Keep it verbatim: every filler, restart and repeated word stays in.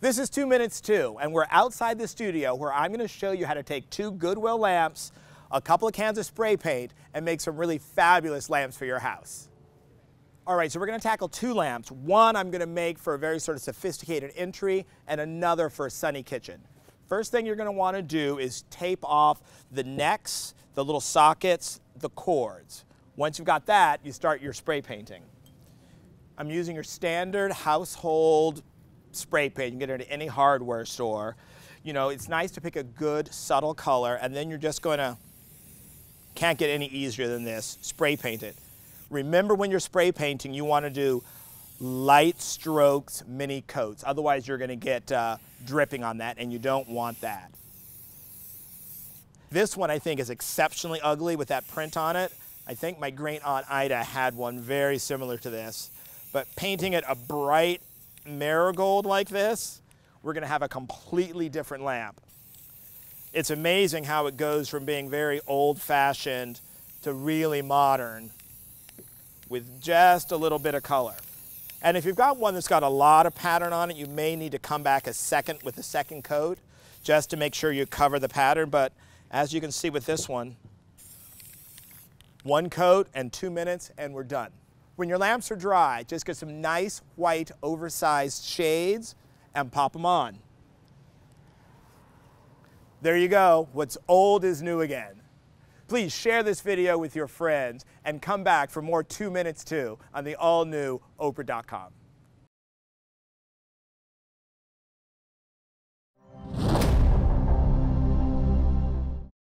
This is Two Minutes Two, and we're outside the studio where I'm going to show you how to take two Goodwill lamps, a couple of cans of spray paint, and make some really fabulous lamps for your house. All right, so we're going to tackle two lamps. One I'm going to make for a very sort of sophisticated entry, and another for a sunny kitchen. First thing you're going to want to do is tape off the necks, the little sockets, the cords. Once you've got that, you start your spray painting. I'm using your standard household spray paint. You can get it at any hardware store. You know, it's nice to pick a good, subtle color, and then you're just going to, can't get any easier than this, spray paint it. Remember, when you're spray painting, you want to do light strokes, mini coats. Otherwise, you're going to get uh, dripping on that, and you don't want that. This one, I think, is exceptionally ugly with that print on it. I think my great aunt Ida had one very similar to this. But painting it a bright marigold like this, we're going to have a completely different lamp. It's amazing how it goes from being very old-fashioned to really modern with just a little bit of color. And if you've got one that's got a lot of pattern on it, you may need to come back a second with a second coat just to make sure you cover the pattern. But as you can see with this one, one coat and two minutes and we're done. When your lamps are dry, just get some nice white oversized shades and pop them on. There you go. What's old is new again. Please share this video with your friends and come back for more Two Minutes Two on the all new Oprah dot com.